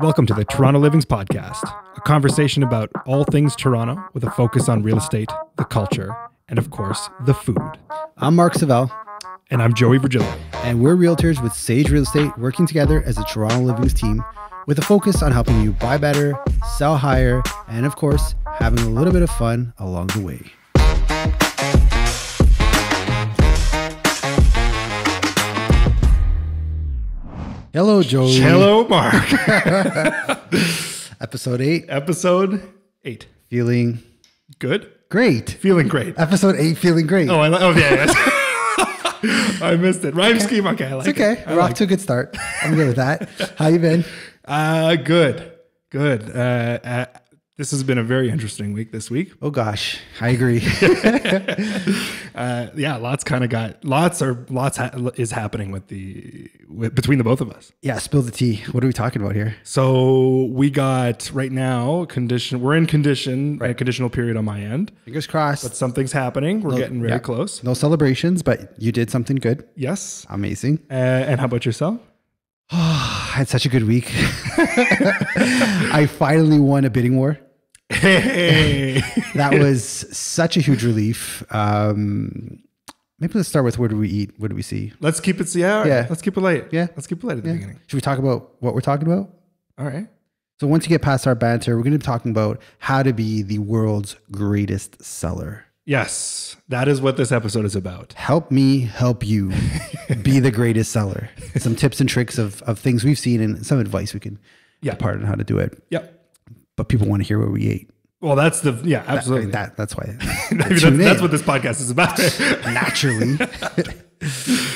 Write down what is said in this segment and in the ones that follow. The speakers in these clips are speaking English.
Welcome to the Toronto Living's podcast, a conversation about all things Toronto with a focus on real estate, the culture, and of course, the food. I'm Mark Savel. And I'm Joey Virgilio. And we're realtors with Sage Real Estate, working together as a Toronto Living's team with a focus on helping you buy better, sell higher, and of course, having a little bit of fun along the way. Hello, Joey. Hello, Mark. Episode 8. Feeling good? Great. Feeling great. Episode 8, feeling great. Oh yeah. I missed it. Rhyme scheme, okay, I like it. It's okay. We're off to a good start. I'm good with that. How you been? Good. This has been a very interesting week this week. Oh gosh, I agree. lots is happening between the both of us. Yeah, spill the tea. What are we talking about here? So we got right now condition. We're in condition, right? Conditional period on my end. Fingers crossed. But something's happening. We're getting very close. No celebrations, but you did something good. Yes, amazing. And how about yourself? I had such a good week. I finally won a bidding war. Hey. That was such a huge relief. Maybe let's start with, where do we eat? What do we see? Let's keep it. Yeah. Let's keep it light. Yeah. Let's keep it light at the beginning. Should we talk about what we're talking about? All right. So once you get past our banter, we're going to be talking about how to be the world's greatest seller. Yes. That is what this episode is about. Help me help you be the greatest seller. Some tips and tricks of things we've seen and some advice we can impart on how to do it. Yep. But people want to hear what we ate. Well, that's the, yeah, absolutely. That's why. that's what this podcast is about. Naturally.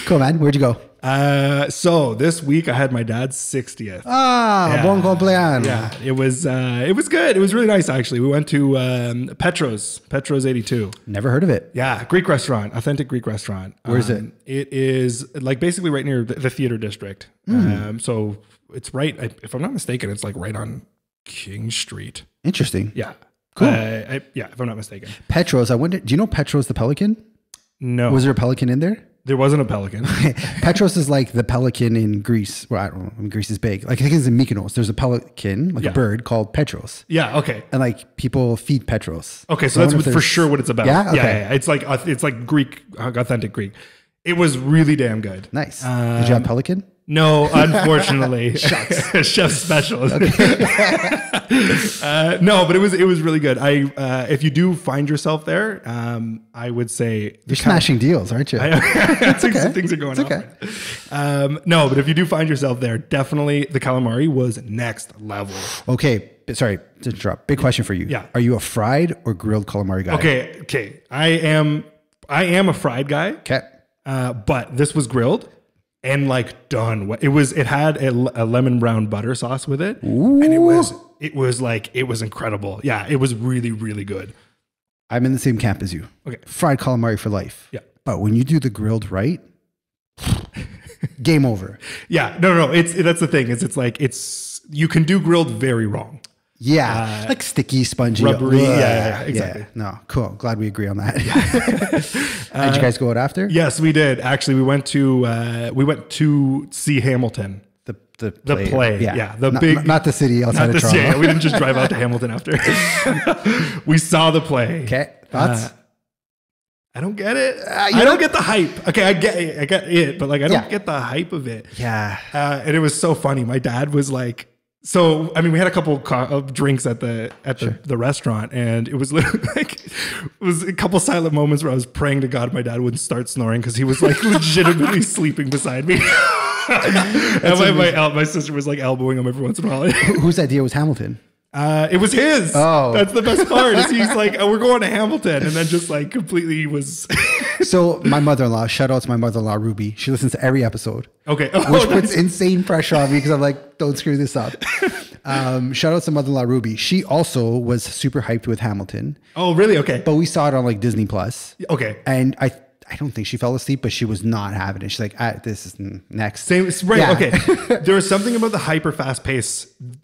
Cool, man. Where'd you go? So this week I had my dad's 60th. Ah, bon compleanno. Yeah, it was good. It was really nice, actually. We went to Petro's 82. Never heard of it. Yeah, Greek restaurant, authentic Greek restaurant. Where is it? It is like basically right near the theater district. Mm. So it's right, if I'm not mistaken, it's like right on King Street. Interesting. Yeah. Cool. If I'm not mistaken. Petro's. I wonder, do you know Petro's the Pelican? No. Was there a pelican in there? There wasn't a pelican. Petros is like the pelican in Greece. Well, I don't know. I mean, Greece is big. Like, I think it's in Mykonos. There's a pelican, like a bird called Petros. Yeah. Okay. And like people feed Petros. Okay. So that's for sure what it's about. Yeah. Okay. Yeah. It's like Greek, authentic Greek. It was really damn good. Nice. Did you have pelican? No, unfortunately. Shucks. Chef special. Okay. No, but it was really good. If you do find yourself there, I would say you're smashing deals, aren't you? Things are going up. No, but if you do find yourself there, definitely the calamari was next level. Okay. Sorry to interrupt. Big question for you. Yeah. Are you a fried or grilled calamari guy? Okay. Okay. I am a fried guy. Okay. But this was grilled. And like done. It had a lemon brown butter sauce with it. Ooh. And it was incredible. Yeah, it was really, really good. I'm in the same camp as you. Okay. Fried calamari for life. Yeah. But when you do the grilled right, game over. Yeah. No. That's the thing. It's you can do grilled very wrong. Yeah, like sticky, spongy, rubbery. Yeah, exactly. Yeah. No, cool. Glad we agree on that. Did you guys go out after? Yes, we did. Actually, we went to see Hamilton, the play. Yeah, not the city outside of Toronto. Yeah, we didn't just drive out to Hamilton after. We saw the play. Okay, thoughts? I don't get it. I don't get the hype. Okay, I get it, but like I don't get the hype of it. Yeah, and it was so funny. My dad was like. So, I mean, we had a couple of drinks at the restaurant, and it was literally like, it was a couple silent moments where I was praying to God my dad wouldn't start snoring because he was like legitimately sleeping beside me. And my sister was like elbowing him every once in a while. Whose idea was Hamilton? It was his. Oh, that's the best part. He's like, oh, we're going to Hamilton. And then just like completely was. So my mother-in-law, shout out to my mother-in-law, Ruby. She listens to every episode. Okay. Oh, which puts insane pressure on me because I'm like, don't screw this up. Shout out to mother-in-law, Ruby. She also was super hyped with Hamilton. Oh, really? Okay. But we saw it on like Disney Plus. Okay. And I don't think she fell asleep, but she was not having it. She's like, this is next. Same, right, okay. There was something about the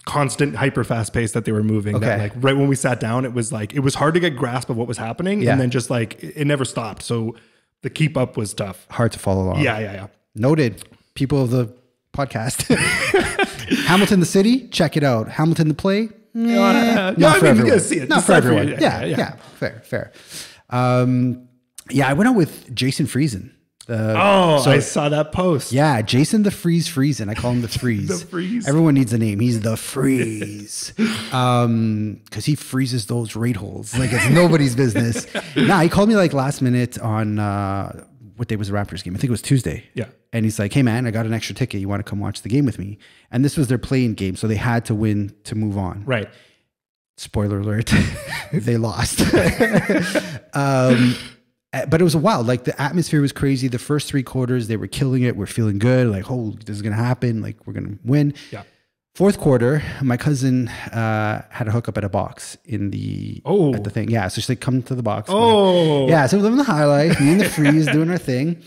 constant hyper fast pace that they were moving. Okay. That like right when we sat down, it was hard to get grasp of what was happening. Yeah. And then just like, it never stopped. So the keep up was tough. Hard to follow along. Yeah. Noted, people of the podcast. Hamilton the city, check it out. Hamilton the play, you're gonna see it. Not for everyone. Yeah, fair. Yeah, I went out with Jason Frieson. So I saw that post. Yeah, Jason the Freeze Frieson. I call him the Freeze. The Freeze. Everyone needs a name. He's the Freeze. Because he freezes those rate holes like it's nobody's business. Nah, he called me like last minute on what day was the Raptors game? I think it was Tuesday. Yeah. And he's like, hey man, I got an extra ticket. You want to come watch the game with me? And this was their play-in game, so they had to win to move on. Right. Spoiler alert, they lost. But it was wild. Like the atmosphere was crazy. The first three quarters, they were killing it. We're feeling good. Like, oh, this is going to happen. Like, we're going to win. Yeah. Fourth quarter, my cousin had a hookup at a box in the at the thing. Yeah, so she's like, come to the box. Oh. Yeah, so we're living the high life, me and the Freeze doing our thing.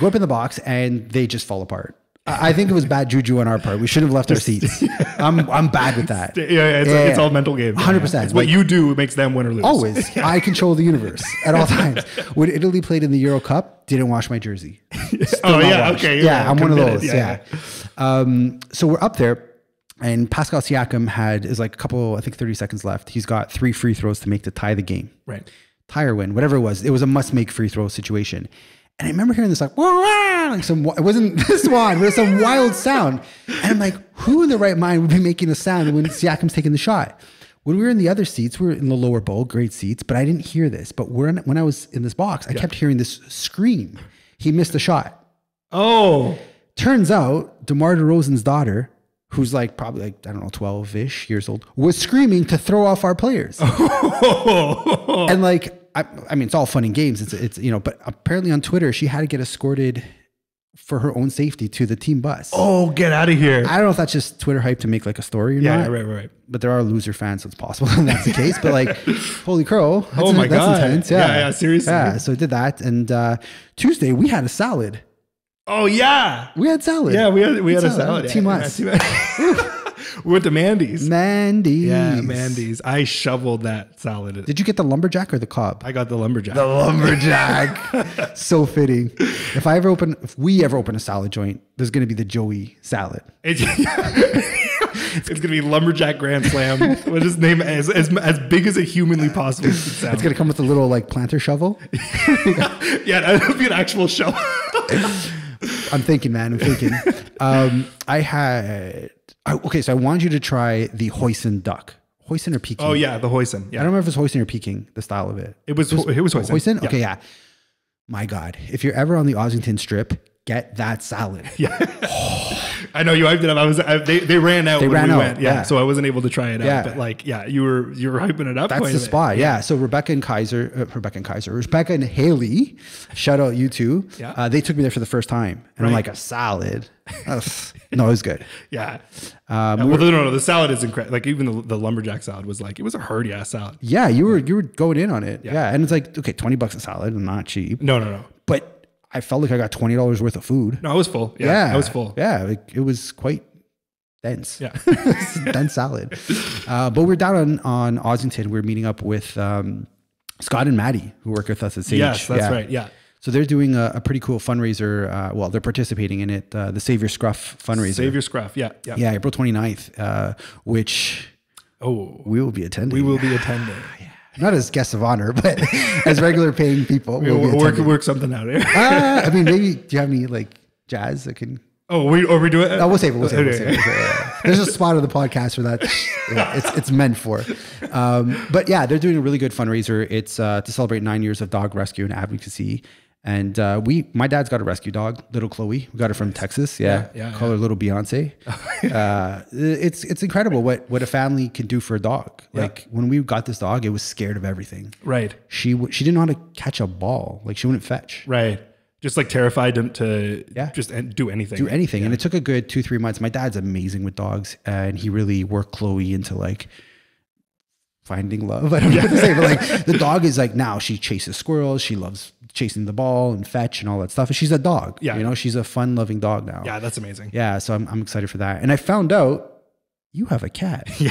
Go up in the box, and they just fall apart. I think it was bad juju on our part. We should have left our seats. I'm bad with that. It's all mental game. 100%. It's what you do makes them win or lose. Always. I control the universe at all times. When Italy played in the Euro Cup, didn't wash my jersey. Okay. Yeah, I'm committed. One of those. Yeah. So we're up there, and Pascal Siakam is like a couple, I think 30 seconds left. He's got 3 free throws to make to tie the game. Right. Tie or win, whatever it was a must-make free throw situation. And I remember hearing this it wasn't this one, but it was some wild sound. And I'm like, who in their right mind would be making a sound when Siakam's taking the shot? When we were in the other seats, we were in the lower bowl, great seats, but I didn't hear this. But when I was in this box, I kept hearing this scream. He missed the shot. Oh. Turns out DeMar DeRozan's daughter, who's like probably like, I don't know, 12-ish years old, was screaming to throw off our players. And like, I mean, it's all fun and games. It's you know, but apparently on Twitter, she had to get escorted for her own safety to the team bus. Oh, get out of here. I don't know if that's just Twitter hype to make like a story or not. Right. But there are loser fans, so it's possible that's the case. But like, holy crow. That's intense. Yeah, seriously. Yeah, so I did that. And Tuesday, we had a salad. Oh, yeah. We had salad. Yeah, we had a salad. Team us. We went to Mandy's. Yeah, Mandy's. I shoveled that salad. Did you get the lumberjack or the cob? I got the lumberjack. The lumberjack. So fitting. If we ever open a salad joint, there's going to be the Joey salad. It's going to be Lumberjack Grand Slam. What is his name? As big as it humanly possibly could sound. It's going to come with a little like planter shovel. Yeah, that would be an actual shovel. I'm thinking. Okay, so I wanted you to try the hoisin duck. Hoisin or Peking? Oh, yeah, the hoisin. Yeah. I don't remember if it was hoisin or Peking, the style of it. It was hoisin. Hoisin? Okay, yeah. My God. If you're ever on the Ossington Strip, get that salad. Yeah. I know you hyped it up. They ran out when we went. Yeah, so I wasn't able to try it out. Yeah. But like, yeah, you were hyping it up. That's the spot. Yeah. So Rebecca and Haley, shout out you two. Yeah. They took me there for the first time. And I'm like, a salad? No, it was good. Yeah. No, the salad is incredible. Like even the lumberjack salad was like, it was a hearty ass salad. Yeah. You were going in on it. Yeah. And it's like, okay, $20 a salad, not cheap. No. But I felt like I got $20 worth of food. No, I was full. Yeah. I was full. Yeah. Like, it was quite dense. Yeah. Dense salad. But we're down on Ossington. We're meeting up with Scott and Maddie, who work with us at Sage. Yes, that's right. Yeah. So they're doing a pretty cool fundraiser. Well, they're participating in it. The Save Your Scruff fundraiser. Save Your Scruff. Yeah. Yeah. April 29th, which we will be attending. We will be attending. Yeah. Not as guests of honor, but as regular paying people. We'll work something out here. I mean, maybe, do you have any like jazz that can... we do it? No, we'll save it. We'll save it. There's a spot on the podcast for that. Yeah, it's meant for. But yeah, they're doing a really good fundraiser. It's to celebrate 9 years of dog rescue and advocacy. And my dad's got a rescue dog, little Chloe. We got her from Texas. Yeah. Call her little Beyonce. It's incredible what a family can do for a dog. Yeah. Like when we got this dog, it was scared of everything. Right. She didn't know how to catch a ball. Like she wouldn't fetch. Right. Just like terrified to just do anything. Do anything. Yeah. And it took a good 2-3 months. My dad's amazing with dogs, and he really worked Chloe into like finding love. I don't know what to say, but like the dog is like, now she chases squirrels. She loves chasing the ball and fetch and all that stuff. And she's a dog. Yeah. You know, she's a fun loving dog now. Yeah. That's amazing. Yeah. So I'm excited for that. And I found out you have a cat. Yeah.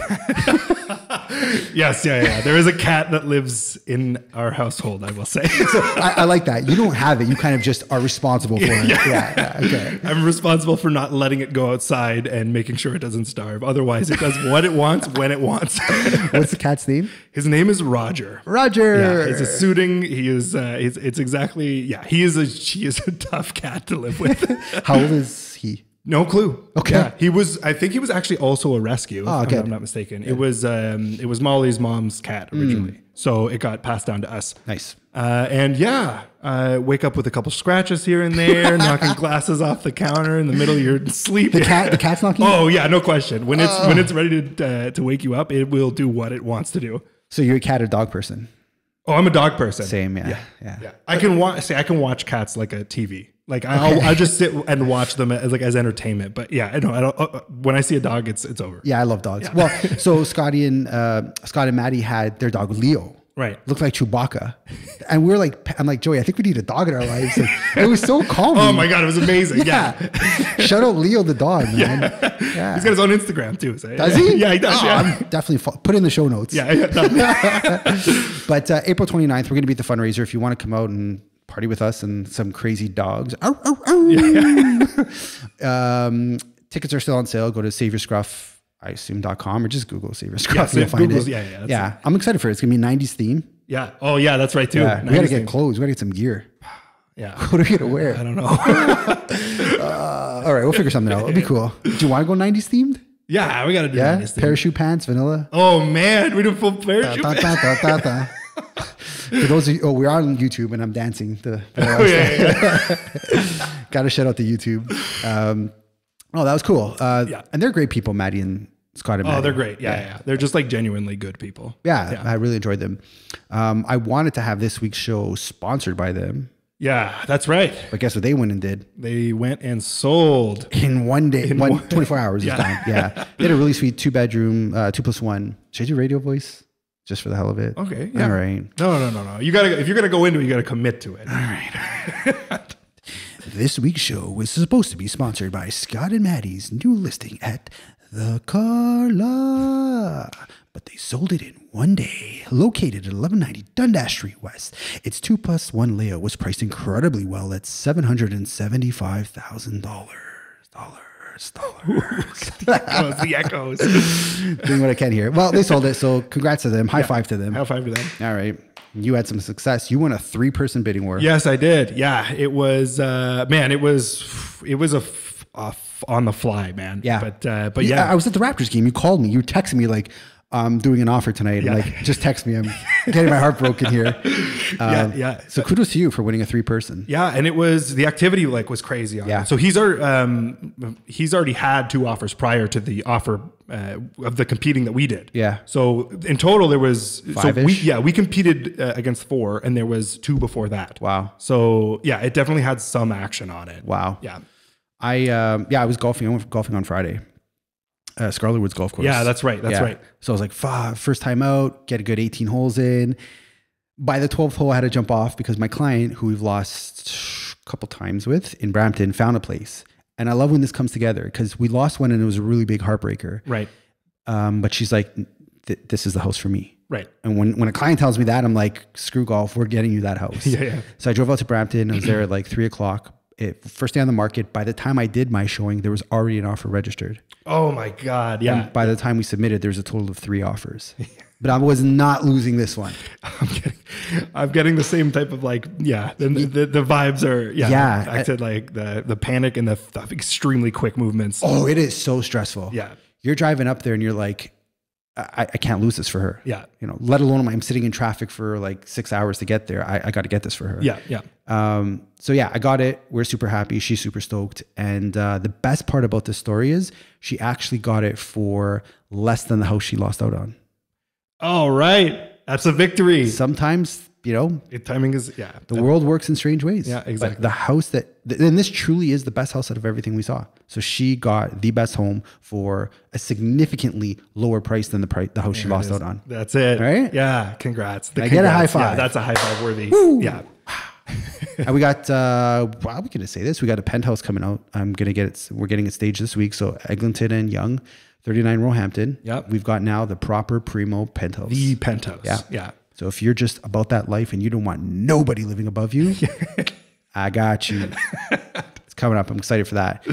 Yes. Yeah. Yeah. There is a cat that lives in our household, I will say. So I like that. You don't have it. You kind of just are responsible for it. Yeah. Yeah, yeah. Okay. I'm responsible for not letting it go outside and making sure it doesn't starve. Otherwise it does what it wants, when it wants. What's the cat's name? His name is Roger. Roger. Yeah. It's a suiting. He is, it's exactly, yeah. She is a tough cat to live with. How old is he? No clue. Okay. Yeah, he was, I think he was actually also a rescue, oh, if I'm not mistaken. Good. It was Molly's mom's cat originally. Mm. So it got passed down to us. Nice. And yeah, wake up with a couple scratches here and there, knocking glasses off the counter in the middle of your sleep. The cat's knocking? Oh yeah, no question. When it's ready to wake you up, it will do what it wants to do. So you're a cat or dog person? Oh, I'm a dog person. Same, yeah. Yeah. Yeah. Yeah. I can watch cats like a TV. Like I'll just sit and watch them as entertainment. But yeah, when I see a dog, it's over. Yeah, I love dogs. Yeah. Well, so Scott and Maddie had their dog Leo. Right. Looked like Chewbacca. And we were like, I'm like, Joey, I think we need a dog in our lives. Like, it was so calming. Oh my God, it was amazing. Yeah. Yeah. Shout out Leo the dog, man. Yeah. Yeah. He's got his own Instagram too. So does he? Yeah, he does. Oh, yeah. I'm definitely put in the show notes. Yeah. But April 29th, we're going to be at the fundraiser. If you want to come out and party with us and some crazy dogs. Ow, ow, ow. Yeah. Tickets are still on sale. Go to saveyourschruff.com or just Google Save Your Scruff. Yeah, Google's, yeah, yeah. Yeah. I'm excited for it. It's going to be 90s theme. Yeah. Oh, yeah. That's right, too. Yeah. We got to get clothes. We got to get some gear. Yeah. What are we going to wear? I don't know. All right. We'll figure something out. It'll be cool. Do you want to go 90s themed? Yeah. We got to do 90s themed. Parachute pants, vanilla. Oh, man. We do full parachute pants. For those of you, we are on YouTube and I'm dancing. Got to shout out to YouTube. Oh, that was cool. Yeah. And they're great people, Maddie and Scott. And Maddie. Oh, they're great. Yeah, yeah, yeah. They're just like genuinely good people. Yeah, yeah. I really enjoyed them. I wanted to have this week's show sponsored by them. Yeah, that's right. But guess what they went and did? They went and sold. In one day, 24 hours. Yeah. Yeah. They had a really sweet 2-bedroom, 2+1. Should I do radio voice? Just for the hell of it. Okay. Yeah. All right. No. If you're gonna go into it, you gotta commit to it. All right. This week's show was supposed to be sponsored by Scott and Maddie's new listing at the Carla, but they sold it in one day. Located at 1190 Dundas Street West, its 2+1 layout was priced incredibly well at $775,000. The echoes. Doing what I can here. Well, they sold it, so congrats to them. High five to them. All right. You had some success. You won a 3-person bidding war. Yes, I did. Yeah, it was man, it was a on the fly, man. Yeah. But yeah, I was at the Raptors game. You called me. You texted me like, I'm doing an offer tonight. Yeah. And like, just text me. I'm getting my heart broken here. Yeah. So kudos to you for winning a 3-person. Yeah. And it was, the activity like was crazy. On it. So he's already had 2 offers prior to the offer of the competing that we did. Yeah. So in total there was, we competed against 4 and there was 2 before that. Wow. So yeah, it definitely had some action on it. Wow. Yeah. I was golfing. I went golfing on Friday. Scarlet Woods Golf Course. Yeah, that's right. That's right. So I was like, first time out, get a good 18 holes in. By the 12th hole, I had to jump off because my client, who we've lost a couple times with in Brampton, found a place. And I love when this comes together because we lost one and it was a really big heartbreaker. Right. But she's like, this is the house for me. Right. And when a client tells me that, I'm like, screw golf, we're getting you that house. Yeah. So I drove out to Brampton. I was there at like 3 o'clock. First day on the market. By the time I did my showing, there was already an offer registered. Oh my God. Yeah. And by the time we submitted, there was a total of 3 offers. But I was not losing this one. I'm getting the same type of like, yeah. The vibes are, yeah. Yeah. I said like the panic and the extremely quick movements. Oh, it is so stressful. Yeah. You're driving up there and you're like, I can't lose this for her. Yeah. You know, let alone I'm sitting in traffic for like 6 hours to get there. I got to get this for her. Yeah. Yeah. So yeah, I got it. We're super happy. She's super stoked. And, the best part about this story is she actually got it for less than the house she lost out on. All right. That's a victory. Sometimes, you know, timing is, yeah, the world works in strange ways. Yeah, exactly. But the house and this truly is the best house out of everything we saw. So she got the best home for a significantly lower price than the house she lost out on. That's it. Right? Yeah. Congrats. I get a high five. Yeah, that's a high five worthy. Woo! Yeah. And we got, well, we can just say this. We got a penthouse coming out. We're getting it staged this week. So Eglinton and Young, 39 Roehampton. Yep. We've got now the proper primo penthouse. The penthouse. Yeah. Yeah. So if you're just about that life and you don't want nobody living above you, I got you. It's coming up. I'm excited for that.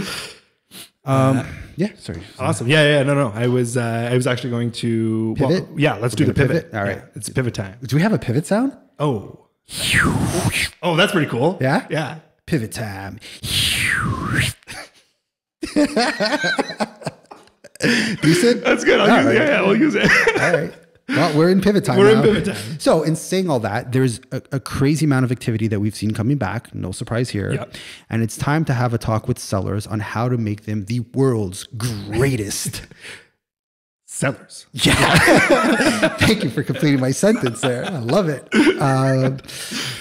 Yeah. Sorry. Awesome. Yeah. Yeah. No. I was actually going to pivot. Well, yeah. Let's do the pivot. All right. Yeah, it's pivot time. Do we have a pivot sound? Oh. Oh, that's pretty cool. Yeah. Yeah. Pivot time. Decent. That's good. I'll use it. All right. Well, we're in pivot time. We're now in pivot time. So in saying all that, there's a crazy amount of activity that we've seen coming back. No surprise here. Yep. And it's time to have a talk with sellers on how to make them the world's greatest sellers. Yeah. Thank you for completing my sentence there. I love it.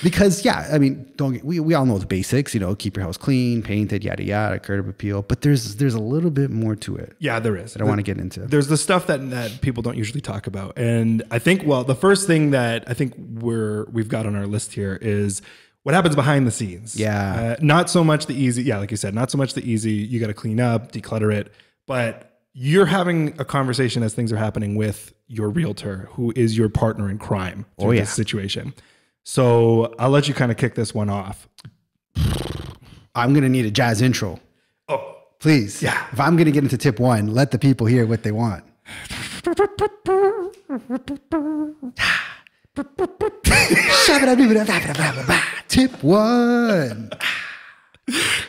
Because, yeah, I mean, we all know the basics, you know, keep your house clean, painted, yada, yada, curb appeal. But there's a little bit more to it. Yeah, there is. I want to get into. There's the stuff that people don't usually talk about. And I think, well, the first thing that I think we've got on our list here is what happens behind the scenes. Yeah. Not so much the easy. Yeah, like you said, not so much the easy. You got to clean up, declutter it. But you're having a conversation as things are happening with your realtor, who is your partner in crime through this situation. So I'll let you kind of kick this one off. I'm going to need a jazz intro. Oh, please. Yeah. If I'm going to get into tip one, let the people hear what they want. Tip one.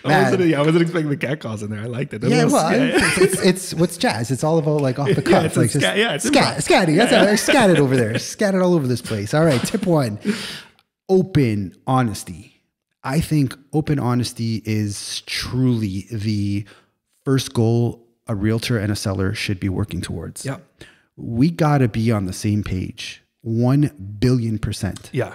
I wasn't expecting the cat calls in there. I liked it. It's what's jazz. It's all about like off the cuff. Yeah, it's like scatty. That's how I scatted over there. Scattered all over this place. All right. Tip one, open honesty. I think open honesty is truly the first goal a realtor and a seller should be working towards. Yeah. We got to be on the same page. 1,000,000,000%. Yeah.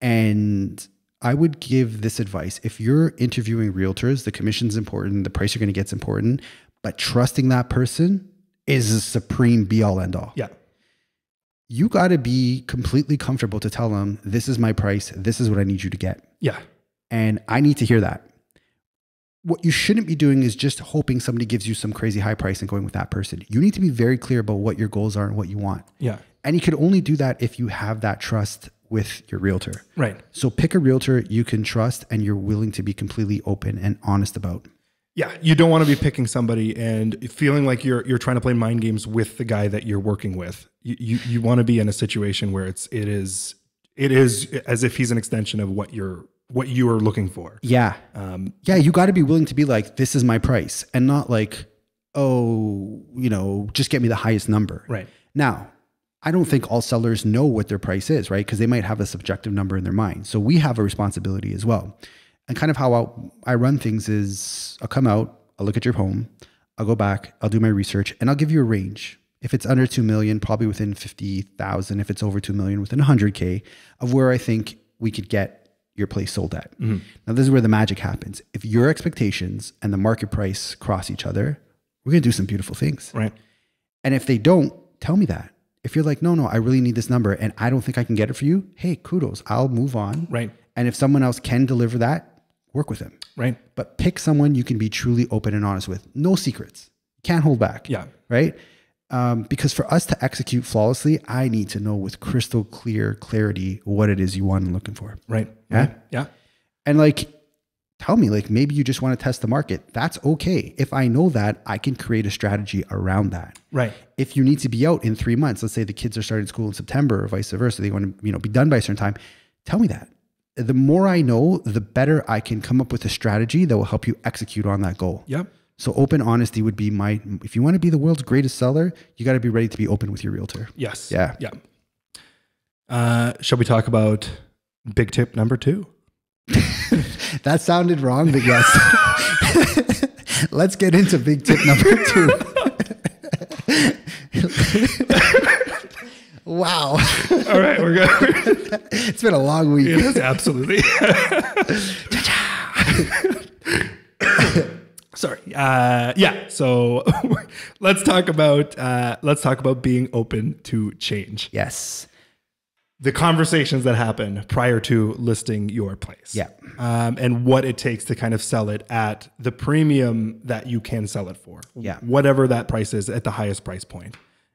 And I would give this advice. If you're interviewing realtors, the commission's important, the price you're going to get's important, but trusting that person is a supreme be all end all. Yeah. You got to be completely comfortable to tell them, this is my price. This is what I need you to get. Yeah. And I need to hear that. What you shouldn't be doing is just hoping somebody gives you some crazy high price and going with that person. You need to be very clear about what your goals are and what you want. Yeah. And you could only do that if you have that trust with your realtor. Right. So pick a realtor you can trust and you're willing to be completely open and honest about. Yeah. You don't want to be picking somebody and feeling like you're trying to play mind games with the guy that you're working with. You want to be in a situation where it is as if he's an extension of what you are looking for. Yeah. Yeah. You got to be willing to be like, this is my price, and not like, oh, you know, just get me the highest number. Right. Now, I don't think all sellers know what their price is, right? Because they might have a subjective number in their mind. So we have a responsibility as well. And kind of how I run things is I'll come out, I'll look at your home, I'll go back, I'll do my research, and I'll give you a range. If it's under 2 million, probably within 50,000. If it's over 2 million, within 100K of where I think we could get your place sold at. Mm-hmm. Now, this is where the magic happens. If your expectations and the market price cross each other, we're going to do some beautiful things. Right. And if they don't, tell me that. If you're like, no, I really need this number and I don't think I can get it for you, hey, kudos, I'll move on. Right. And if someone else can deliver that, work with them. Right. But pick someone you can be truly open and honest with. No secrets. Can't hold back. Yeah. Right. Because for us to execute flawlessly, I need to know with crystal clear clarity what it is you want and looking for. Right. Yeah. Yeah. And like, tell me, like, maybe you just want to test the market. That's okay. If I know that, I can create a strategy around that. Right. If you need to be out in 3 months, let's say the kids are starting school in September or vice versa, they want to, you know, be done by a certain time. Tell me that. The more I know, the better I can come up with a strategy that will help you execute on that goal. Yep. So open honesty would be my, if you want to be the world's greatest seller, you got to be ready to be open with your realtor. Yes. Yeah. Yeah. Shall we talk about big tip number two? That sounded wrong, but yes. Let's get into big tip number two. Wow. All right, we're good. It's been a long week. It is, absolutely. Sorry. Yeah. So let's talk about being open to change. Yes. the conversations that happen prior to listing your place. Yeah. And what it takes to kind of sell it at the premium that you can sell it for. Yeah. Whatever that price is at the highest price point.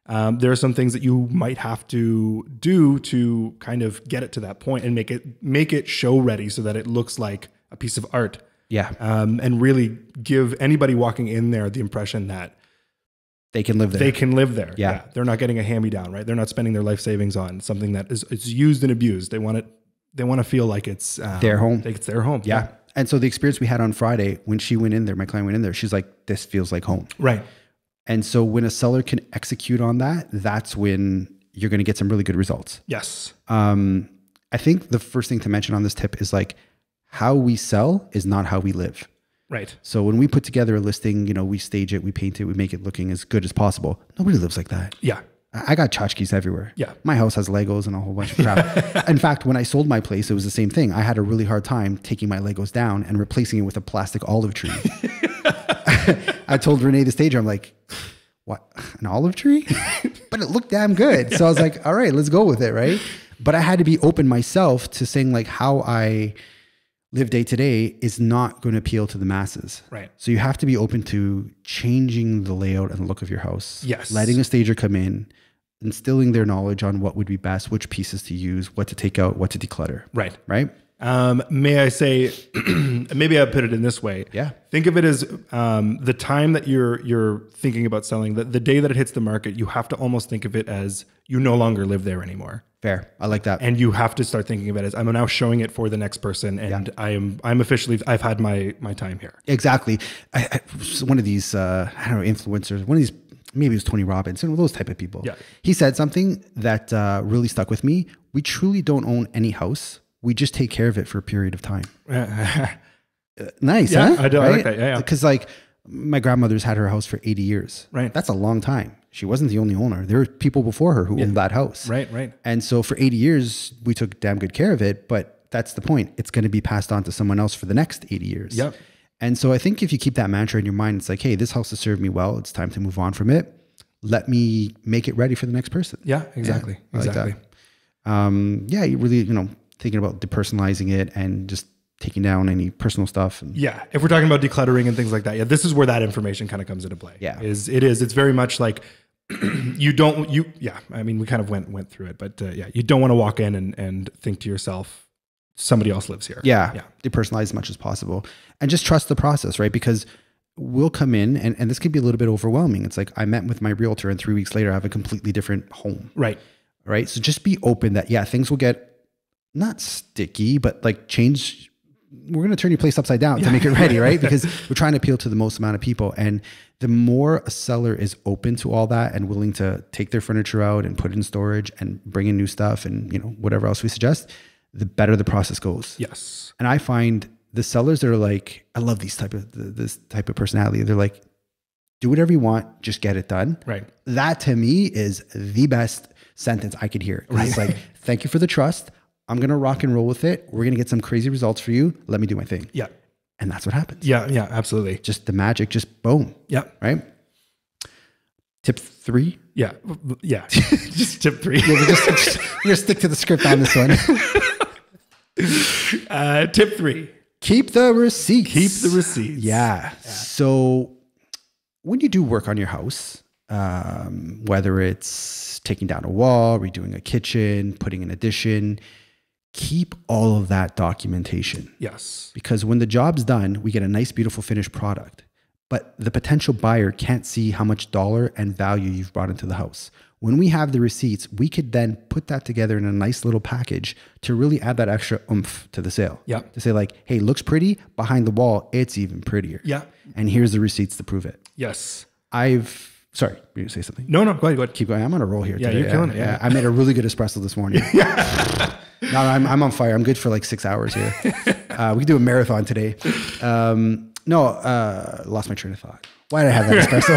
There are some things that you might have to do to kind of get it to that point and make it show ready so that it looks like a piece of art. Yeah. And really give anybody walking in there the impression that they can live there. They can live there. Yeah. They're not getting a hand-me-down, right? They're not spending their life savings on something that is used and abused. They want it. They want to feel like it's their home. Like it's their home. Yeah. And so the experience we had on Friday when she went in there, my client went in there, she's like, this feels like home. Right. And so when a seller can execute on that, that's when you're going to get some really good results. Yes. I think the first thing to mention on this tip is like, how we sell is not how we live. Right. So when we put together a listing, you know, we stage it, we paint it, we make it looking as good as possible. Nobody lives like that. Yeah. I got tchotchkes everywhere. Yeah. My house has Legos and a whole bunch of crap. In fact, when I sold my place, it was the same thing. I had a really hard time taking my Legos down and replacing it with a plastic olive tree. I told Renee the stager, I'm like, what, an olive tree? But it looked damn good. So I was like, all right, let's go with it, right? But I had to be open myself to saying like how I live day to day is not going to appeal to the masses. Right. So you have to be open to changing the layout and look of your house. Yes. Letting a stager come in, instilling their knowledge on what would be best, which pieces to use, what to take out, what to declutter. Right. Right. May I say, maybe I put it in this way. Yeah. Think of it as the time that you're thinking about selling, the day that it hits the market, you have to almost think of it as you no longer live there anymore. Fair. I like that. And you have to start thinking about it as I'm now showing it for the next person. And yeah. I'm officially, I've had my time here. Exactly. I one of these, I don't know, influencers, one of these, maybe it was Tony Robbins, and those type of people. Yeah. He said something that really stuck with me. We truly don't own any house. We just take care of it for a period of time. Nice. Yeah. Huh? I do. Right? I like that. Yeah. Yeah. Cause like my grandmother's had her house for 80 years. Right. That's a long time. She wasn't the only owner. There were people before her who owned that house. Right, right. And so for 80 years, we took damn good care of it, but that's the point. It's going to be passed on to someone else for the next 80 years. Yep. And so I think if you keep that mantra in your mind, it's like, hey, this house has served me well. It's time to move on from it. Let me make it ready for the next person. Yeah, exactly. Yeah, exactly. Like that. Yeah, you really, you know, thinking about depersonalizing it and just taking down any personal stuff. And yeah. If we're talking about decluttering and things like that, yeah, this is where that information kind of comes into play. Yeah. It's very much like I mean, we kind of went through it, but yeah, you don't want to walk in and think to yourself, somebody else lives here. Yeah. Yeah. Depersonalize as much as possible and just trust the process, right? Because we'll come in and this could be a little bit overwhelming. It's like I met with my realtor and 3 weeks later, I have a completely different home. Right. Right. So just be open that, yeah, things will get not sticky, but like change. We're going to turn your place upside down to make it ready, right? Because we're trying to appeal to the most amount of people. And the more a seller is open to all that and willing to take their furniture out and put it in storage and bring in new stuff and, you know, whatever else we suggest, the better the process goes. Yes. And I find the sellers that are like, I love these type of personality. They're like, do whatever you want, just get it done. Right. That to me is the best sentence I could hear. Right. It's like, thank you for the trust. I'm going to rock and roll with it. We're going to get some crazy results for you. Let me do my thing. Yeah. And that's what happens. Yeah. Yeah. Absolutely. Just the magic, just boom. Yeah. Right. Tip three. Yeah. Yeah. Just tip three. Yeah, we're going to stick to the script on this one. Tip three. Keep the receipts. Keep the receipts. Yeah. Yeah. So when you do work on your house, whether it's taking down a wall, redoing a kitchen, putting an addition, keep all of that documentation. Yes. Because when the job's done, we get a nice, beautiful finished product, but the potential buyer can't see how much dollar and value you've brought into the house. When we have the receipts, we could then put that together in a nice little package to really add that extra oomph to the sale. Yeah. To say like, hey, looks pretty behind the wall. It's even prettier. Yeah. And here's the receipts to prove it. Yes. Sorry, were you going to say something? No, no, go ahead, go ahead. Keep going. I'm on a roll here today. Yeah, you're killing it. Yeah. I made a really good espresso this morning. Yeah. No, I'm on fire. I'm good for like 6 hours here. We can do a marathon today. Lost my train of thought. Why did I have that espresso?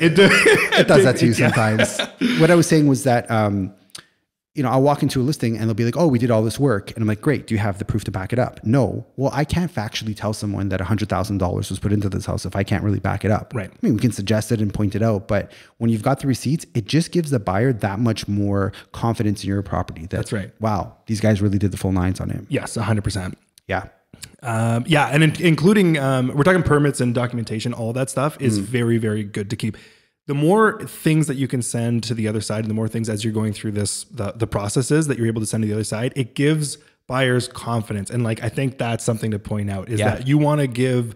It does that to you sometimes. What I was saying was that you know, I'll walk into a listing and they'll be like, oh, we did all this work. And I'm like, great. Do you have the proof to back it up? No. Well, I can't factually tell someone that $100,000 was put into this house if I can't really back it up. Right. I mean, we can suggest it and point it out, but when you've got the receipts, it just gives the buyer that much more confidence in your property. That's right. Wow. These guys really did the full nines on it. Yes. 100%. Yeah. Yeah. And including, we're talking permits and documentation, all that stuff is very, very good to keep. The more things that you can send to the other side and the more things as you're going through this, the processes that you're able to send to the other side, it gives buyers confidence. And like, I think that's something to point out is that you want to give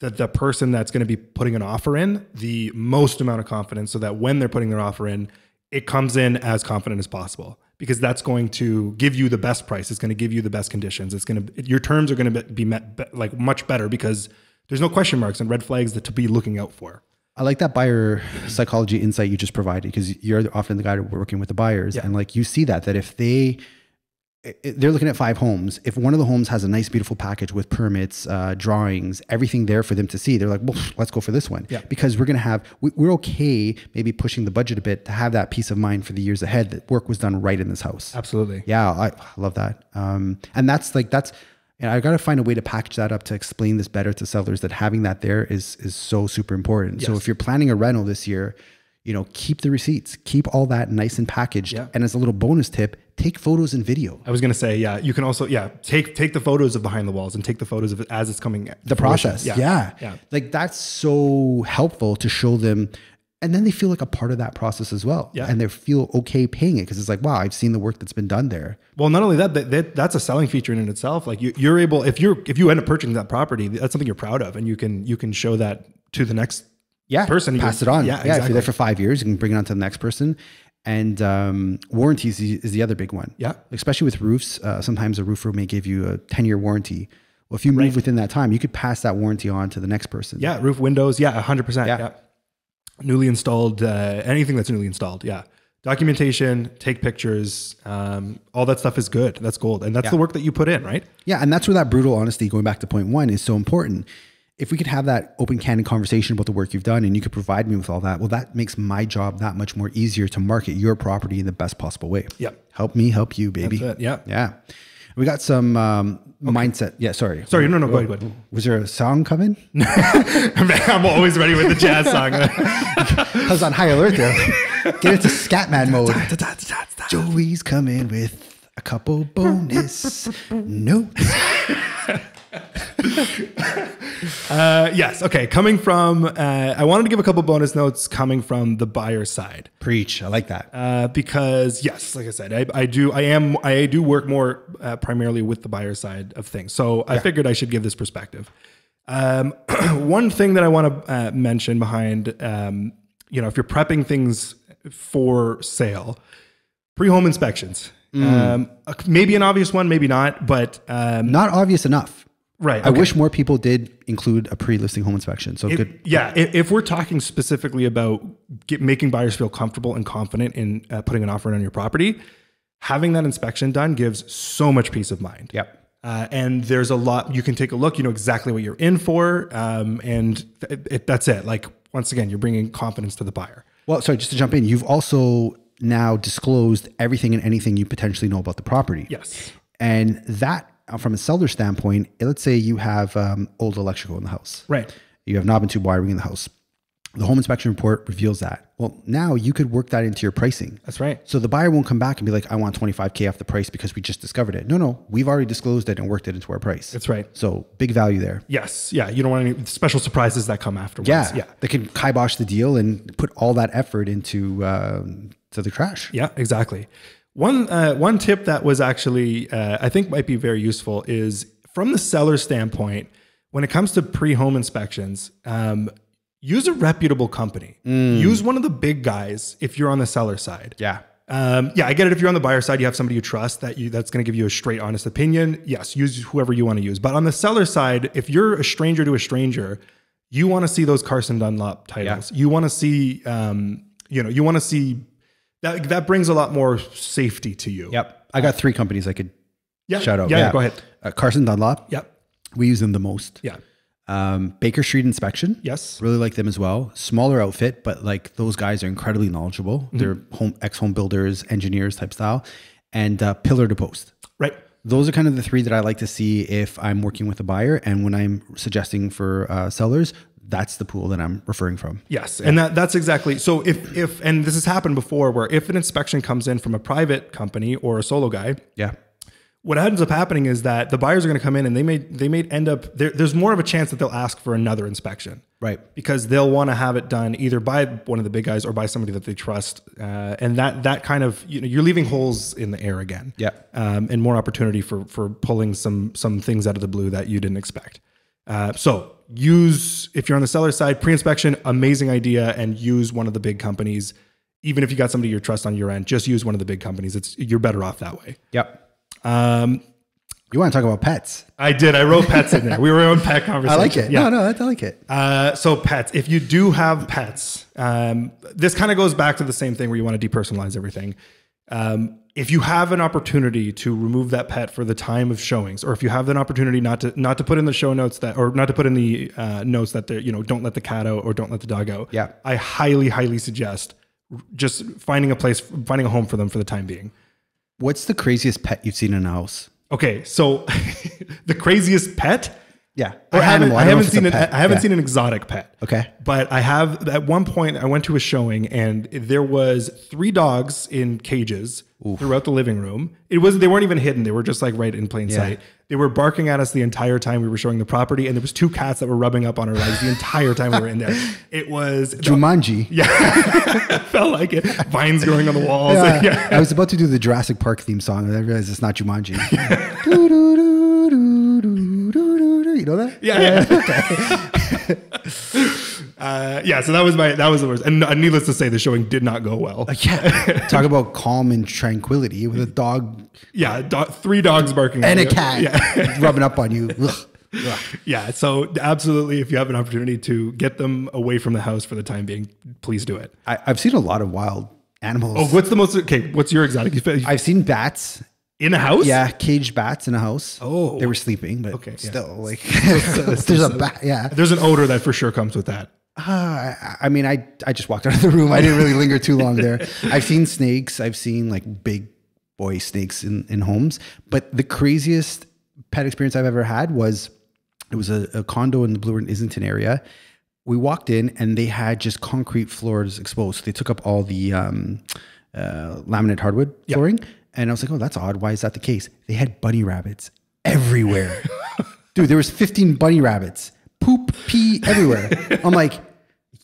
the person that's going to be putting an offer in the most amount of confidence so that when they're putting their offer in, it comes in as confident as possible, because that's going to give you the best price. It's going to give you the best conditions. It's going to, your terms are going to be met like much better because there's no question marks and red flags that to be looking out for. I like that buyer psychology insight you just provided, because you're often the guy working with the buyers. Yeah. And like, you see that if they're looking at 5 homes, if one of the homes has a nice, beautiful package with permits, drawings, everything there for them to see, they're like, well, let's go for this one. Yeah. Because we're going to have, we're okay maybe pushing the budget a bit to have that peace of mind for the years ahead that work was done right in this house. Absolutely. Yeah. I love that. And that's like, and I got to find a way to package that up to explain this better to sellers, that having that there is so super important. Yes. So if you're planning a rental this year, you know, keep the receipts, keep all that nice and packaged. Yeah. And as a little bonus tip, take photos and video. I was going to say, yeah, you can also, yeah, take the photos of behind the walls and take the photos of it as it's coming. The process. Yeah. Yeah. Yeah. Like that's so helpful to show them. And then they feel like a part of that process as well. Yeah. And they feel okay paying it because it's like, wow, I've seen the work that's been done there. Well, not only that, that's a selling feature in itself. Like you're able, if you end up purchasing that property, that's something you're proud of. And you can show that to the next person. Pass it on. Yeah, exactly. If you're there for 5 years, you can bring it on to the next person. And warranties is the other big one. Yeah. Especially with roofs. Sometimes a roofer may give you a 10-year warranty. Well, if you move within that time, you could pass that warranty on to the next person. Yeah. Roof, windows. Yeah. 100%. Yeah. Newly installed, anything that's newly installed. Yeah. Documentation, take pictures, all that stuff is good. That's gold. And that's the work that you put in, right? Yeah. And that's where that brutal honesty, going back to point one, is so important. If we could have that open candid conversation about the work you've done and you could provide me with all that, well, that makes my job that much more easier to market your property in the best possible way. Yeah. Help me help you, baby. That's it. Yeah. Yeah. We got some mindset. Yeah, sorry. Sorry, no, go ahead. Was there a song coming? I'm always ready with the jazz song. I was on high alert there. Get into Scatman mode. Joey's coming with a couple bonus notes. Yes. Okay. Coming from, I wanted to give a couple bonus notes coming from the buyer side. Preach. I like that. Because yes, like I said, I do work more, primarily with the buyer side of things. So I figured I should give this perspective. One thing that I want to mention behind, you know, if you're prepping things for sale, pre-home inspections, maybe an obvious one, maybe not, but, not obvious enough. Right. Okay. I wish more people did include a pre-listing home inspection. So good. Yeah. If we're talking specifically about making buyers feel comfortable and confident in putting an offer in on your property, having that inspection done gives so much peace of mind. Yep. And there's a lot, you can take a look, you know exactly what you're in for. That's it. Like, once again, you're bringing confidence to the buyer. Well, sorry, just to jump in, you've also now disclosed everything and anything you potentially know about the property. Yes. And that, from a seller standpoint, let's say you have old electrical in the house. Right. You have knob and tube wiring in the house. The home inspection report reveals that. Well, now you could work that into your pricing. That's right. So the buyer won't come back and be like, I want 25K off the price because we just discovered it. No, we've already disclosed it and worked it into our price. That's right. So big value there. Yes. Yeah. You don't want any special surprises that come afterwards. Yeah. Yeah. They can kibosh the deal and put all that effort into to the trash. Yeah, exactly. One tip that was actually, I think might be very useful is from the seller standpoint, when it comes to pre-home inspections, use a reputable company. Use one of the big guys if you're on the seller side. Yeah. Yeah, I get it. If you're on the buyer side, you have somebody you trust that's going to give you a straight, honest opinion. Yes, use whoever you want to use. But on the seller side, if you're a stranger to a stranger, you want to see those Carson Dunlop titles. Yeah. You want to see, you want to see... That brings a lot more safety to you. Yep. I got 3 companies I could shout out. Yeah, go ahead. Carson Dunlop. Yep. We use them the most. Yeah. Baker Street Inspection. Yes. Really like them as well. Smaller outfit, but like those guys are incredibly knowledgeable. Mm-hmm. They're ex-home builders, engineers type style. and Pillar to Post. Right. Those are kind of the three that I like to see if I'm working with a buyer, and when I'm suggesting for sellers, that's the pool that I'm referring from. Yes, and that's exactly. So if and this has happened before, where if an inspection comes in from a private company or a solo guy, yeah, what ends up happening is that the buyers are going to come in and they may end up there's more of a chance that they'll ask for another inspection, right? Because they'll want to have it done either by one of the big guys or by somebody that they trust, and that kind of, you know, you're leaving holes in the air again, yeah, and more opportunity for pulling some things out of the blue that you didn't expect. So use, if you're on the seller side, pre-inspection, amazing idea, and use one of the big companies. Even if you got somebody you trust on your end, just use one of the big companies. You're better off that way. Yep. You want to talk about pets? I did. I wrote pets in there. We were on pet conversation. I like it. Yeah. No, I like it. So pets, if you do have pets, this kind of goes back to the same thing where you want to depersonalize everything. If you have an opportunity to remove that pet for the time of showings, or if you have an opportunity not to put in the show notes that, or not to put in the notes that they're, you know, don't let the cat out or don't let the dog out. Yeah. I highly, highly suggest just finding a place, finding a home for them for the time being. What's the craziest pet you've seen in a house? Okay, so the craziest pet? Yeah. I haven't seen an exotic pet. Okay. But I have, at one point, I went to a showing and there was 3 dogs in cages. Oof. Throughout the living room. They weren't even hidden. They were just like right in plain sight. They were barking at us the entire time we were showing the property. And there was 2 cats that were rubbing up on our legs the entire time we were in there. It was Jumanji. Yeah. Felt like it. Vines growing on the walls. Yeah. Yeah. I was about to do the Jurassic Park theme song and I realized it's not Jumanji. Yeah. Doo, doo, doo, doo, doo, doo, doo. You know that? Yeah. Yeah. Yeah, so that was the worst. And needless to say, the showing did not go well. Yeah. Talk about calm and tranquility with a dog. Yeah. 3 dogs barking. And a cat rubbing up on you. Ugh. Yeah. So absolutely, if you have an opportunity to get them away from the house for the time being, please do it. I've seen a lot of wild animals. Oh, what's your exotic? I've seen bats. In a house? Yeah, caged bats in a house. Oh. They were sleeping, but okay, still, like, there's a bat, yeah. There's an odor that for sure comes with that. I mean, I just walked out of the room. I didn't really linger too long there. I've seen snakes. I've seen, like, big boy snakes in homes. But the craziest pet experience I've ever had was, it was a condo in the Bloor and Islington area. We walked in, and they had just concrete floors exposed. So they took up all the laminate hardwood flooring. Yep. And I was like, oh, that's odd. Why is that the case? They had bunny rabbits everywhere. Dude, there was 15 bunny rabbits. Poop, pee, everywhere. I'm like,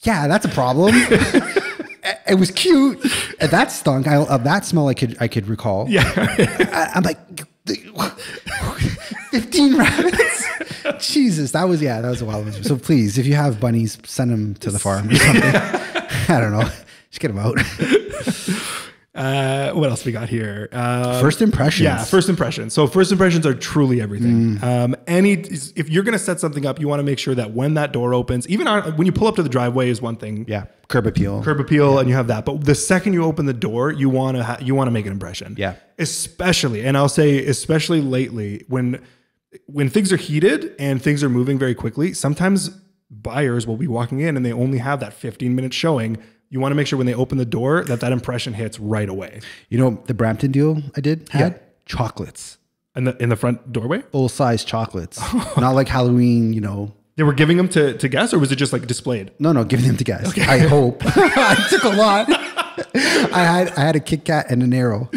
yeah, that's a problem. It was cute. And that stunk. That smell I could recall. Yeah. I'm like, 15 rabbits? Jesus, that was a wild one. So please, if you have bunnies, send them to the farm or something. I don't know. Just get them out. What else we got here? First impressions. Yeah, first impressions. So first impressions are truly everything. If you're going to set something up, you want to make sure that when that door opens, even when you pull up to the driveway is one thing. Yeah. Curb appeal, and you have that. But the second you open the door, you want to make an impression. Yeah. Especially, and I'll say especially lately, when things are heated and things are moving very quickly, sometimes buyers will be walking in and they only have that 15-minute showing. You want to make sure when they open the door that impression hits right away. You know, the Brampton deal I did had chocolates. In the front doorway? Full-size chocolates. Not like Halloween, you know. They were giving them to guests, or was it just like displayed? No, giving them to guests. Okay. I hope. I took a lot. I had a Kit Kat and an arrow.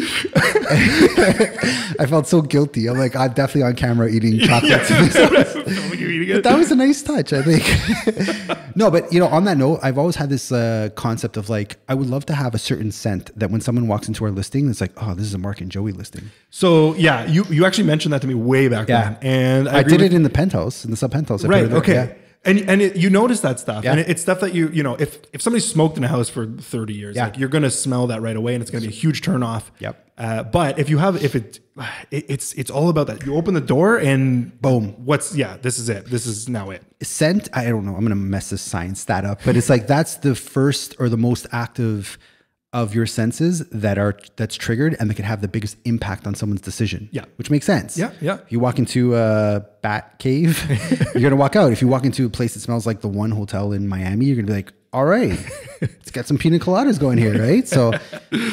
I felt so guilty. I'm like, I'm definitely on camera eating chocolates. But that was a nice touch, I think. No, but you know, on that note, I've always had this concept of like, I would love to have a certain scent that when someone walks into our listing, it's like, oh, this is a Mark and Joey listing. So yeah, you actually mentioned that to me way back then, and I did it in the penthouse, in the sub penthouse. Right. Okay. Yeah. And you notice that stuff, and it's stuff that you know, if somebody smoked in a house for 30 years, like, you're gonna smell that right away, and it's gonna be a huge turnoff. Yep. But it's all about that. You open the door and boom. This is it. This is now it. Scent. I don't know. I'm gonna mess this science stat up, but it's like that's the first or the most active of your senses that's triggered, and that could have the biggest impact on someone's decision. Yeah, which makes sense. Yeah. If you walk into a bat cave, you're gonna walk out. If you walk into a place that smells like the One Hotel in Miami, you're gonna be like, all right, let's get some pina coladas going here, right? So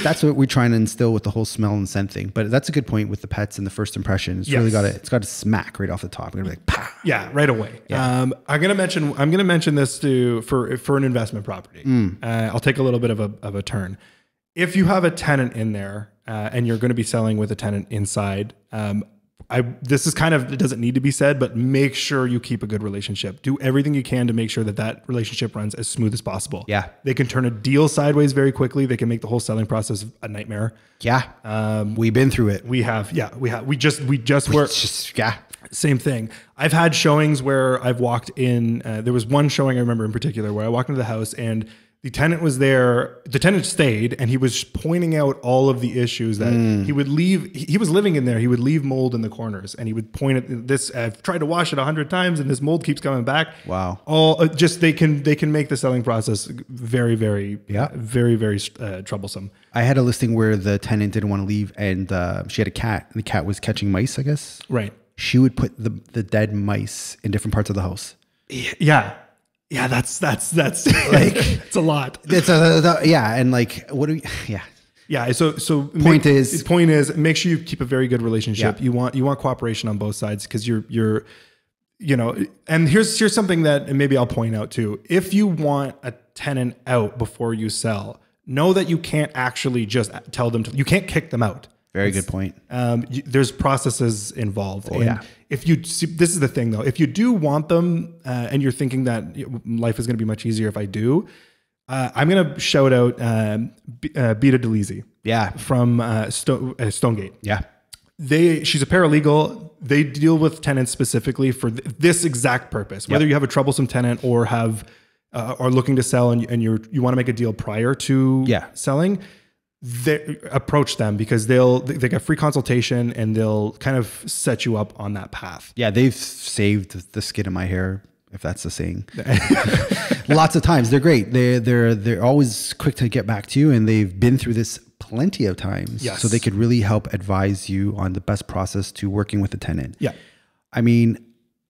that's what we try and instill with the whole smell and scent thing. But that's a good point with the pets and the first impression. It's really got it's got to smack right off the top. We're gonna be like, "Pow!" Yeah, right away. Yeah. I'm gonna mention this for an investment property. I'll take a little bit of a turn. If you have a tenant in there and you're going to be selling with a tenant inside, this is kind of, it doesn't need to be said, but make sure you keep a good relationship. Do everything you can to make sure that that relationship runs as smooth as possible. Yeah. They can turn a deal sideways very quickly. They can make the whole selling process a nightmare. Yeah. We've been through it. We have. Yeah, we have. We just, same thing. I've had showings where I've walked in, there was one showing I remember in particular where I walked into the house and the tenant was there, the tenant stayed, and he was pointing out all of the issues that he would leave. He was living in there. He would leave mold in the corners, and he would point at this. I've tried to wash it 100 times, and this mold keeps coming back. Wow. All just they can make the selling process very, very troublesome. I had a listing where the tenant didn't want to leave, and she had a cat, and the cat was catching mice, I guess. Right. She would put the dead mice in different parts of the house. Yeah. Yeah, that's like it's a lot. It's yeah, and like what do we? Yeah, yeah. So point is make sure you keep a very good relationship. Yeah. You want cooperation on both sides because you know. And here's something that maybe I'll point out too. If you want a tenant out before you sell, know that you can't actually just tell them to. You can't kick them out. Very good point. There's processes involved. Oh, and yeah. If you see, this is the thing though, if you do want them and you're thinking that life is going to be much easier if I do, I'm going to shout out Bita DeLizzi. Yeah. From Stonegate. Yeah. She's a paralegal. They deal with tenants specifically for this exact purpose. Whether you have a troublesome tenant or are looking to sell and you want to make a deal prior to selling. They approach them because they get free consultation and they'll kind of set you up on that path. Yeah, they've saved the skin of my hair, if that's the saying. Lots of times. They're great. They're always quick to get back to you, and they've been through this plenty of times. Yes. So they could really help advise you on the best process to working with a tenant. Yeah. I mean,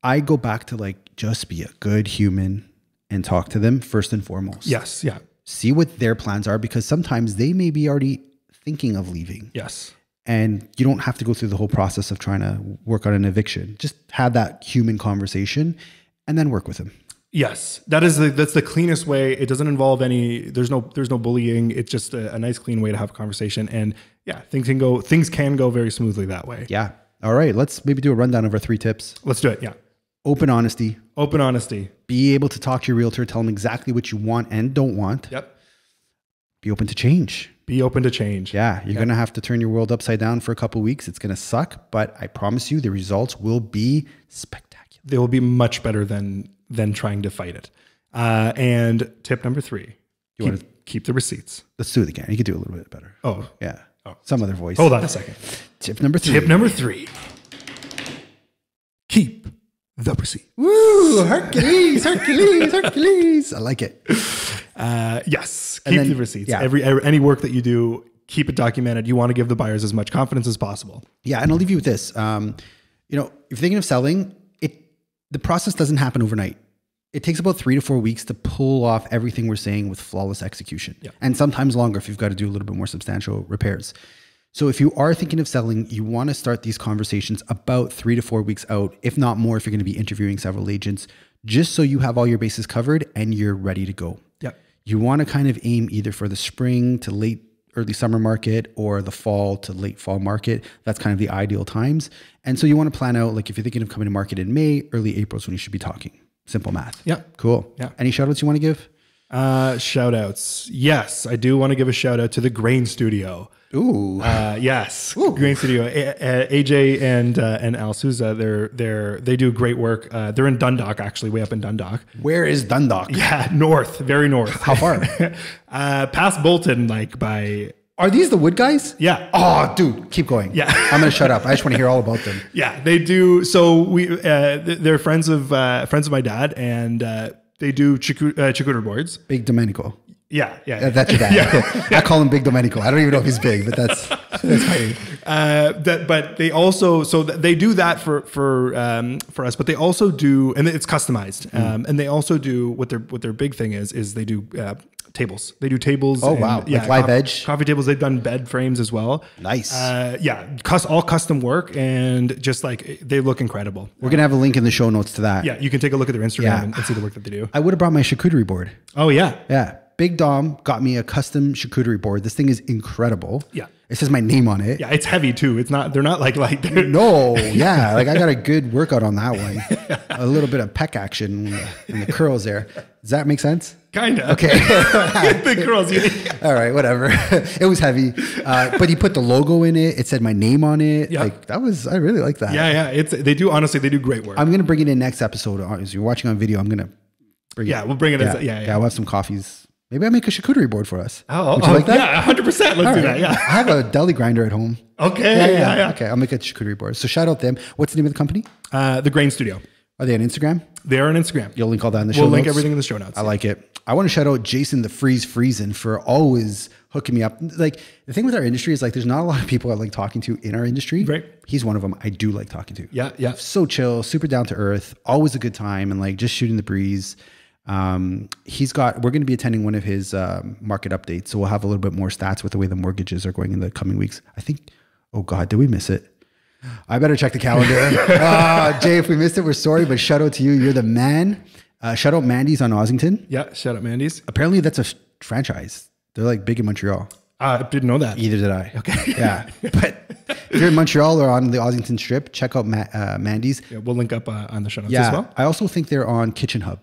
I go back to like just be a good human and talk to them first and foremost. Yes, yeah. See what their plans are, because sometimes they may be already thinking of leaving. Yes. And you don't have to go through the whole process of trying to work on an eviction. Just have that human conversation and then work with them. Yes. That's the cleanest way. It doesn't involve there's no bullying. It's just a nice clean way to have a conversation. And yeah, things can go very smoothly that way. Yeah. All right. Let's maybe do a rundown of our 3 tips. Let's do it. Yeah. Open honesty. Open honesty. Be able to talk to your realtor. Tell them exactly what you want and don't want. Yep. Be open to change. Be open to change. Yeah. You're going to have to turn your world upside down for a couple of weeks. It's going to suck, but I promise you the results will be spectacular. They will be much better than trying to fight it. And tip number 3. You want to keep the receipts. Let's do it again. You could do a little bit better. Oh. Yeah. Oh. Some other voice. Hold on a second. Tip number 3. Tip number 3. Keep the pussy. Woo! Hercules, Hercules, Hercules. I like it. Yes. Keep the receipts. Yeah. Any work that you do, keep it documented. You want to give the buyers as much confidence as possible. Yeah. And I'll leave you with this. You know, if you're thinking of selling, the process doesn't happen overnight. It takes about 3 to 4 weeks to pull off everything we're saying with flawless execution. Yeah. And sometimes longer if you've got to do a little bit more substantial repairs. So if you are thinking of selling, you want to start these conversations about 3 to 4 weeks out, if not more, if you're going to be interviewing several agents, just so you have all your bases covered and you're ready to go. Yep. You want to kind of aim either for the spring to late, early summer market or the fall to late fall market. That's kind of the ideal times. And so you want to plan out, like if you're thinking of coming to market in May, early April is when you should be talking. Simple math. Yeah. Cool. Yeah. Any shout outs you want to give? Shout outs. Yes. I do want to give a shout out to the Grain Studio. Ooh. Yes. Ooh. Grain Studio. AJ and Al Souza, they do great work. They're in Dundalk, actually, way up in Dundalk. Where is Dundalk? Yeah, north, very north. How far? Past Bolton, like by... Are these the wood guys? Yeah. Oh, dude, keep going. Yeah. I'm going to shut up. I just want to hear all about them. Yeah, they do. So they're friends of my dad, and they do charcuterie boards. Big Domenico. Yeah, yeah. That's your dad. Yeah. I call him Big Domenico. I don't even know if he's big, but that's funny. But they also, so they do that for us, but they also do, and it's customized. And they also do what their big thing is they do tables. They do tables. Oh, wow. And, yeah, like live edge. Coffee tables. They've done bed frames as well. Nice. Yeah. All custom work, and just like, they look incredible. We're going to have a link in the show notes to that. Yeah. You can take a look at their Instagram and see the work that they do. I would have brought my charcuterie board. Oh, yeah. Yeah. Big Dom got me a custom charcuterie board. This thing is incredible. Yeah. It says my name on it. Yeah. It's heavy too. It's not, they're not like light. No. Yeah. Like I got a good workout on that one. A little bit of pec action in the curls there. Does that make sense? Kind of. Okay. The curls. All right. Whatever. It was heavy. But he put the logo in it. It said my name on it. Yeah. Like that was, I really like that. Yeah. Yeah. It's, they do, honestly, they do great work. I'm going to bring it in next episode. As you're watching on video, I'm going to bring it. Yeah. We'll bring it. Yeah. Yeah. We'll have some coffee. Maybe I'll make a charcuterie board for us. Oh, would you like that? Yeah, 100%. Let's do that, yeah. I have a deli grinder at home. Okay. Yeah. Okay, I'll make a charcuterie board. So shout out them. What's the name of the company? The Grain Studio. Are they on Instagram? They are on Instagram. You'll link all that in the show notes? We'll link everything in the show notes. I like it. I want to shout out Jason Frieson for always hooking me up. Like, the thing with our industry is like, there's not a lot of people I like talking to in our industry. Right. He's one of them I do like talking to. Yeah, yeah. So chill, super down to earth, always a good time, and like just shooting the breeze. We're going to be attending one of his market updates, so we'll have a little bit more stats with the way the mortgages are going in the coming weeks. I think, oh God, did we miss it? I better check the calendar. Jay, if we missed it, we're sorry, but shout out to you. You're the man. Shout out Mandy's on Ossington. Yeah, shout out Mandy's. Apparently that's a franchise. They're like big in Montreal. I didn't know that. Either did I. Okay. Yeah. But if you're in Montreal or on the Ossington Strip, check out Mandy's. Yeah, we'll link up on the show notes as well. I also think they're on Kitchen Hub.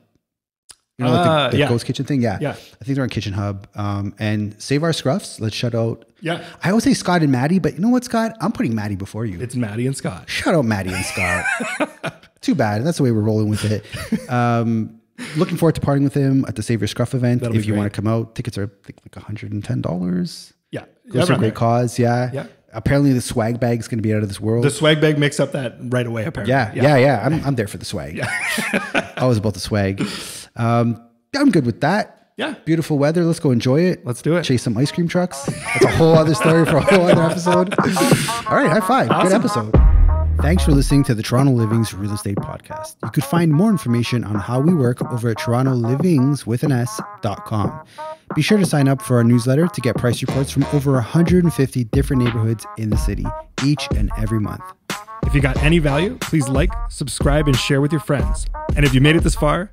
You know, like the ghost kitchen thing. Yeah. Yeah. I think they're on Kitchen Hub. And Save Our Scruffs. Let's shout out. Yeah. I always say Scott and Maddie, but you know what, Scott? I'm putting Maddie before you. It's Maddie and Scott. Shout out Maddie and Scott. Too bad. That's the way we're rolling with it. Looking forward to partying with him at the Save Your Scruff event. That'll if you want to come out, tickets are I think like $110. Yeah. Goes to a great cause. Yeah. Yeah. Apparently the swag bag's going to be out of this world. The swag bag makes up that right away, apparently. Yeah. I'm there for the swag. Yeah. I was about the swag. I'm good with that. Yeah. Beautiful weather. Let's go enjoy it. Let's do it. Chase some ice cream trucks. That's a whole other story for a whole other episode. All right. High five. Awesome. Good episode. Thanks for listening to the Toronto Living's Real Estate Podcast. You could find more information on how we work over at torontolivings.com. Be sure to sign up for our newsletter to get price reports from over 150 different neighborhoods in the city each and every month. If you got any value, please like, subscribe, and share with your friends. And if you made it this far,